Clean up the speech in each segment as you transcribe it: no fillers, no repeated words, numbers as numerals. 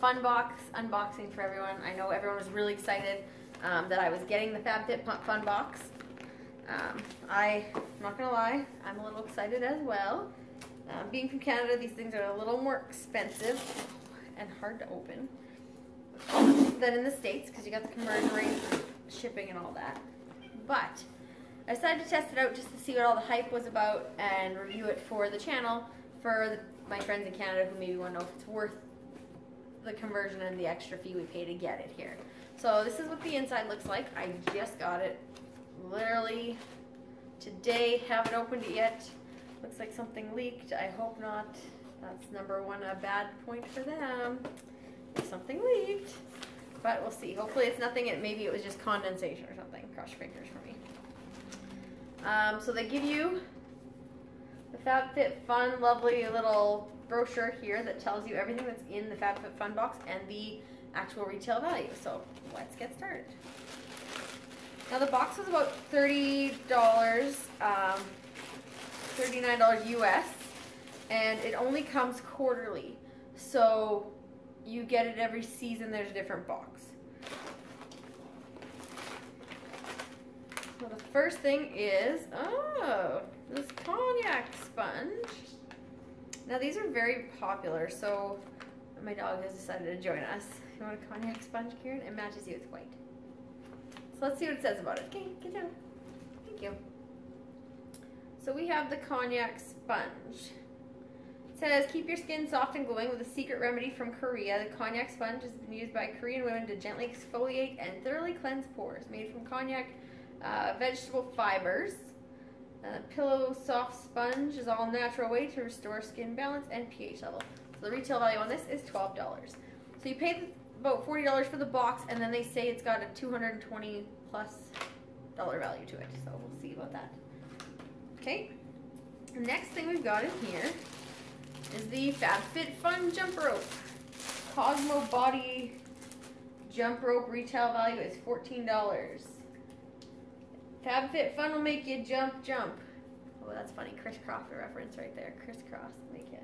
fun box unboxing for everyone. I know everyone was really excited that I was getting the FabFitFun box. I'm not gonna lie, I'm a little excited as well. Being from Canada, these things are a little more expensive and hard to open than in the States because you got the conversion rate, shipping, and all that. But I decided to test it out just to see what all the hype was about and review it for the channel for my friends in Canada who maybe want to know if it's worth the conversion and the extra fee we pay to get it here. So this is what the inside looks like. I just got it literally today, haven't opened it yet. Looks like something leaked. I hope not. That's number one, a bad point for them. If something leaked, but we'll see. Hopefully it's nothing. Maybe it was just condensation or something. Cross your fingers for me. So they give you the FabFitFun lovely little brochure here that tells you everything that's in the FabFitFun box and the actual retail value. So let's get started. Now the box was about $30, $39 US, and it only comes quarterly. So you get it every season, there's a different box. So the first thing is, oh, this konjac sponge. Now these are very popular, so my dog has decided to join us. You want a konjac sponge, Kieran? It matches you, it's white. So let's see what it says about it. Okay, get down. Thank you. So we have the konjac sponge. It says, keep your skin soft and glowing with a secret remedy from Korea. The konjac sponge has been used by Korean women to gently exfoliate and thoroughly cleanse pores. Made from konjac vegetable fibers. Pillow soft sponge is all natural way to restore skin balance and pH level. So the retail value on this is $12. So you pay about $40 for the box, and then they say it's got a $220+ value to it. So we'll see about that. Okay, the next thing we've got in here is the FabFitFun jump rope. Cosmo Body jump rope retail value is $14. FabFitFun will make you jump. Oh, that's funny, Chris Croft reference right there. Crisscross, make you.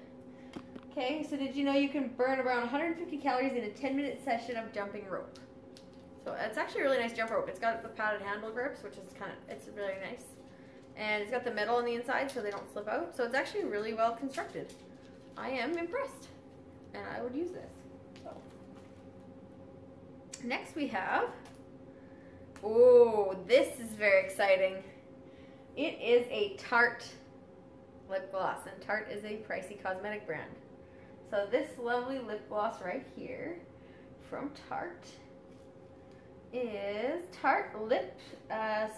Okay, so did you know you can burn around 150 calories in a 10-minute session of jumping rope? So it's actually a really nice jump rope. It's got the padded handle grips, which is it's really nice. And it's got the metal on the inside so they don't slip out. So it's actually really well constructed. I am impressed, and I would use this. So. Next we have, oh, this is very exciting. It is a Tarte lip gloss, and Tarte is a pricey cosmetic brand. So this lovely lip gloss right here from Tarte is Tarte Lip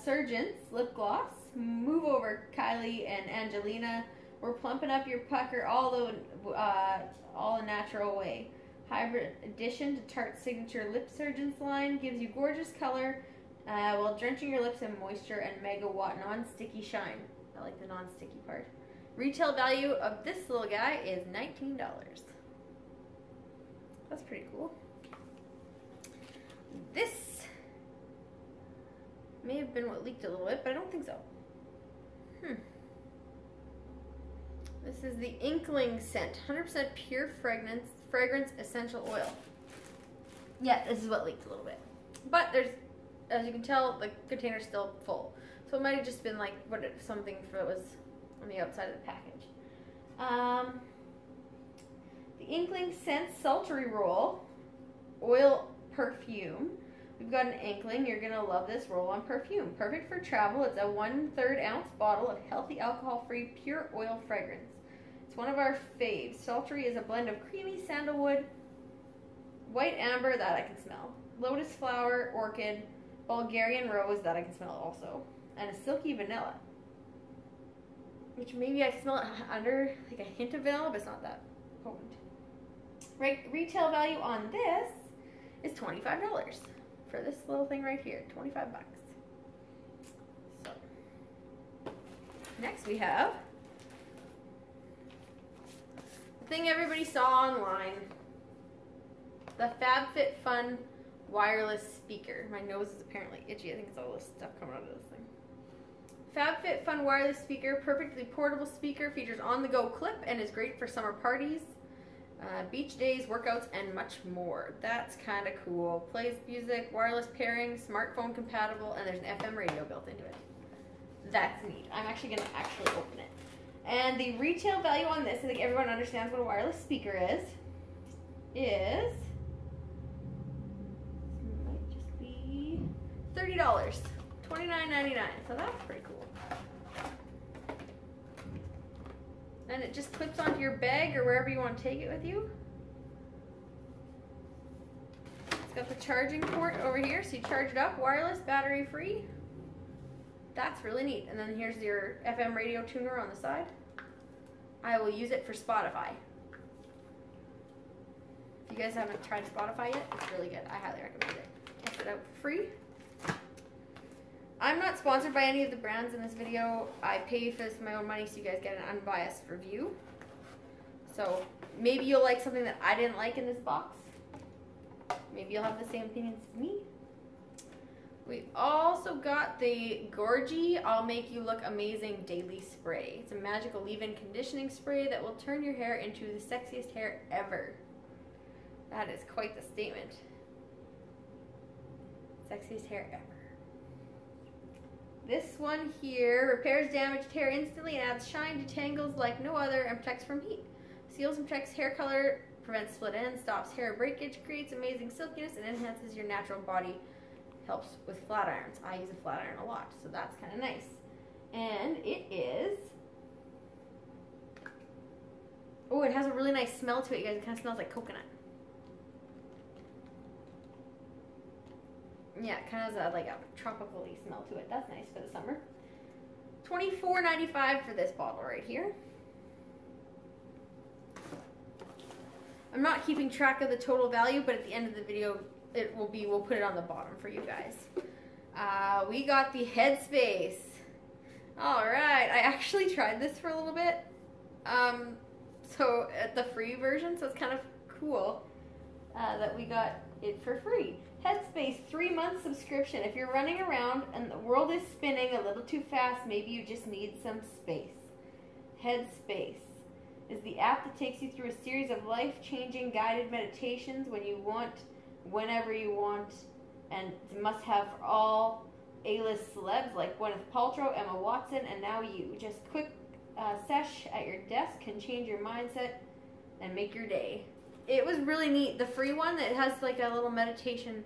Surgeons Lip Gloss. Move over, Kylie and Angelina. We're plumping up your pucker all a natural way. Hybrid addition to Tarte's signature Lip Surgeons line gives you gorgeous color while drenching your lips in moisture and mega watt non-sticky shine. I like the non-sticky part. Retail value of this little guy is $19. That's pretty cool. This may have been what leaked a little bit, but I don't think so. This is the Inkling scent, 100% pure fragrance essential oil. Yeah, this is what leaked a little bit. But there's, as you can tell, the container's still full. So it might have just been like something that was on the outside of the package. The Inkling scent sultry roll oil perfume. We've got an Inkling. You're gonna love this roll-on perfume. Perfect for travel. It's a 1/3 ounce bottle of healthy, alcohol-free, pure oil fragrance. It's one of our faves. Sultry is a blend of creamy sandalwood, white amber, that I can smell, lotus flower, orchid, Bulgarian rose, that I can smell also, and a silky vanilla, which maybe I can smell it under like a hint of vanilla, but it's not that potent. Right, retail value on this is $25. For this little thing right here, 25 bucks. So, next we have the thing everybody saw online, the FabFitFun wireless speaker. My nose is apparently itchy. I think it's all this stuff coming out of this thing. FabFitFun wireless speaker, perfectly portable speaker, features on-the-go clip and is great for summer parties. beach days, workouts, and much more. That's kind of cool. Plays music, wireless pairing, smartphone compatible, and there's an FM radio built into it. That's neat. I'm actually going to open it. And the retail value on this, I think everyone understands what a wireless speaker is might just be $30, $29.99. So that's pretty cool. And it just clips onto your bag or wherever you want to take it with you. It's got the charging port over here, so you charge it up, wireless, battery free. That's really neat. And then here's your FM radio tuner on the side. I will use it for Spotify. If you guys haven't tried Spotify yet, it's really good. I highly recommend it. Test it out for free. I'm not sponsored by any of the brands in this video. I pay for this with my own money, so you guys get an unbiased review. So maybe you'll like something that I didn't like in this box. Maybe you'll have the same opinions as me. We also got the Gorgie I'll Make You Look Amazing Daily Spray. It's a magical leave-in conditioning spray that will turn your hair into the sexiest hair ever. That is quite the statement. Sexiest hair ever. This one here repairs damaged hair instantly and adds shine to tangles like no other and protects from heat. Seals and protects hair color, prevents split ends, stops hair breakage, creates amazing silkiness, and enhances your natural body. Helps with flat irons. I use a flat iron a lot, so that's kind of nice. And it is, oh, it has a really nice smell to it, you guys. It kind of smells like coconut. Yeah, it kind of has a, like a tropical-y smell to it. That's nice for the summer. $24.95 for this bottle right here. I'm not keeping track of the total value, but at the end of the video, it will be, we'll put it on the bottom for you guys. We got the Headspace. All right, I actually tried this for a little bit. So at the free version, so it's kind of cool that we got it for free. Headspace 3-month subscription. If you're running around and the world is spinning a little too fast, maybe you just need some space. Headspace is the app that takes you through a series of life-changing guided meditations when you want, whenever you want, and must have for all A-list celebs like Gwyneth Paltrow, Emma Watson, and now you. Just quick sesh at your desk can change your mindset and make your day. It was really neat. The free one that has like a little meditation,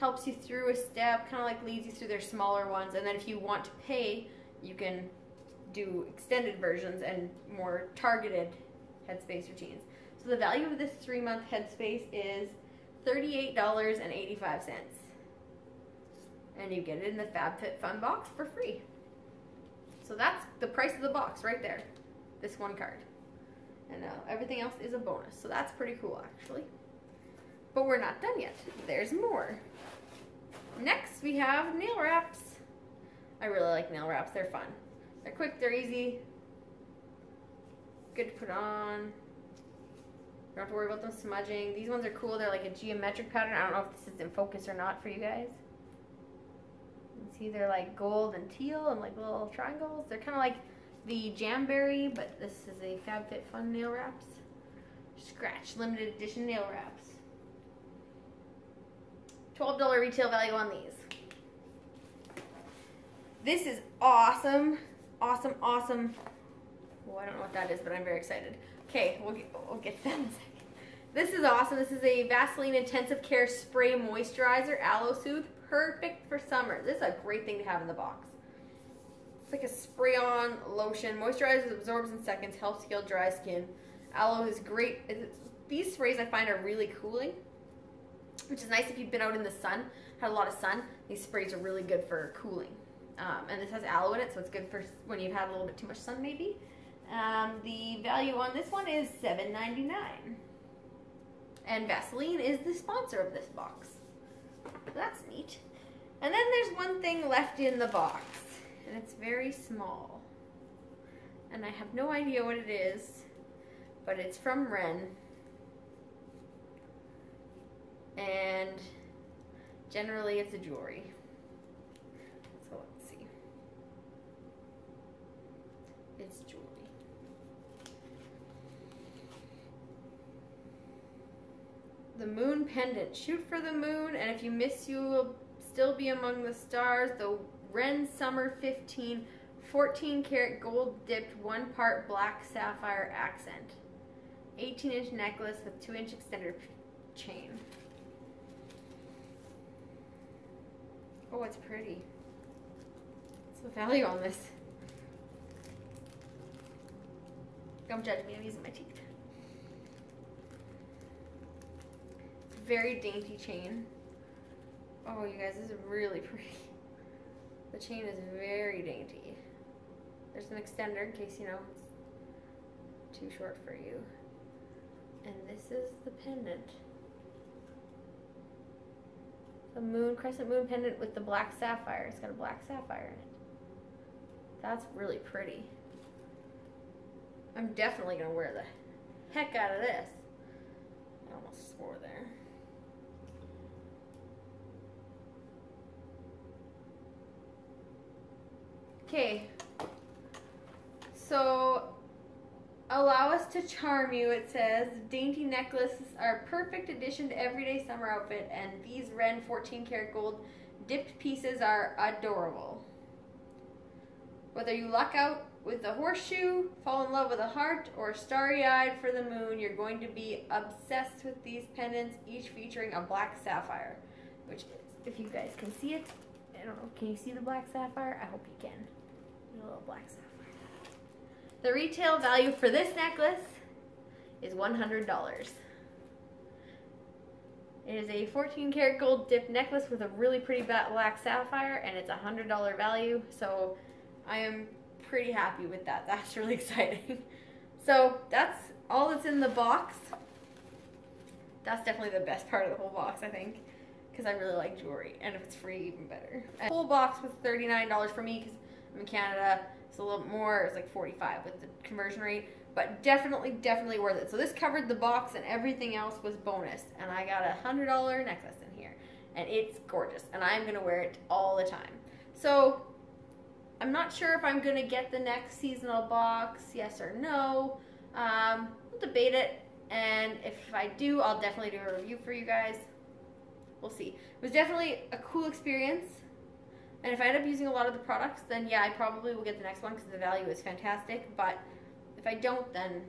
helps you through a step, kind of like leads you through their smaller ones, and then if you want to pay, you can do extended versions and more targeted Headspace routines. So the value of this 3-month Headspace is $38.85, and you get it in the FabFitFun box for free. So that's the price of the box right there, this one card, and everything else is a bonus. So that's pretty cool actually, but we're not done yet. There's more. Next we have nail wraps. I really like nail wraps. They're fun, they're quick, they're easy, good to put on. You don't have to worry about them smudging. These ones are cool. They're like a geometric pattern. I don't know if this is in focus or not for you guys. You can see they're like gold and teal and like little triangles. They're kind of like the Jamberry, but this is a FabFitFun nail wraps. Scratch limited edition nail wraps. $12 retail value on these. This is awesome. Awesome, awesome. Well, I don't know what that is, but I'm very excited. Okay, we'll get to that in a second. This is awesome. This is a Vaseline Intensive Care Spray Moisturizer Aloe Soothe. Perfect for summer. This is a great thing to have in the box. It's like a spray-on lotion. Moisturizes, absorbs in seconds, helps heal dry skin. Aloe is great. These sprays I find are really cooling, which is nice if you've been out in the sun, had a lot of sun. These sprays are really good for cooling. And this has aloe in it, so it's good for when you've had a little bit too much sun maybe. The value on this one is $7.99, and Vaseline is the sponsor of this box. That's neat. And then there's one thing left in the box, and it's very small, and I have no idea what it is, but it's from Wren, and generally it's a jewelry. So let's see. It's jewelry. The moon pendant. Shoot for the moon, and if you miss, you will still be among the stars. The Wren Summer 15, 14 karat gold dipped, 1 part black sapphire accent. 18-inch necklace with 2-inch extender chain. Oh, it's pretty. What's the value on this? Don't judge me, I'm using my teeth. Very dainty chain. Oh, you guys, this is really pretty. The chain is very dainty. There's an extender in case, you know, it's too short for you. And this is the pendant. The moon, crescent moon pendant with the black sapphire. It's got a black sapphire in it. That's really pretty. I'm definitely gonna wear the heck out of this. I almost swore there. Okay, so allow us to charm you, it says. Dainty necklaces are a perfect addition to everyday summer outfit, and these Wren 14 karat gold dipped pieces are adorable. Whether you luck out with a horseshoe, fall in love with a heart, or starry-eyed for the moon, you're going to be obsessed with these pendants, each featuring a black sapphire, which is, if you guys can see it, I don't know, can you see the black sapphire? I hope you can. A little black sapphire. The retail value for this necklace is $100. It is a 14 karat gold dipped necklace with a really pretty black sapphire, and it's $100 value, so I am pretty happy with that. That's really exciting. So that's all that's in the box. That's definitely the best part of the whole box, I think, because I really like jewelry, and if it's free, even better. And the whole box was $39 for me because I'm in Canada. It's a little more. It's like 45 with the conversion rate, but definitely worth it. So this covered the box, and everything else was bonus. And I got a $100 necklace in here, and it's gorgeous, and I'm gonna wear it all the time. So I'm not sure if I'm gonna get the next seasonal box, yes or no. We'll debate it, and if I do, I'll definitely do a review for you guys. We'll see. It was definitely a cool experience, and if I end up using a lot of the products, then yeah, I probably will get the next one because the value is fantastic, but if I don't, then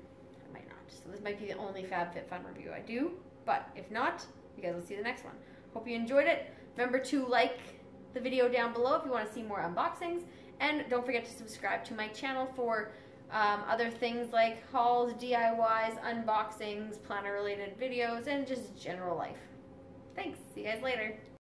I might not. So this might be the only FabFitFun review I do, but if not, you guys will see the next one. Hope you enjoyed it. Remember to like the video down below if you want to see more unboxings. And don't forget to subscribe to my channel for other things like hauls, DIYs, unboxings, planner-related videos, and just general life. Thanks. See you guys later.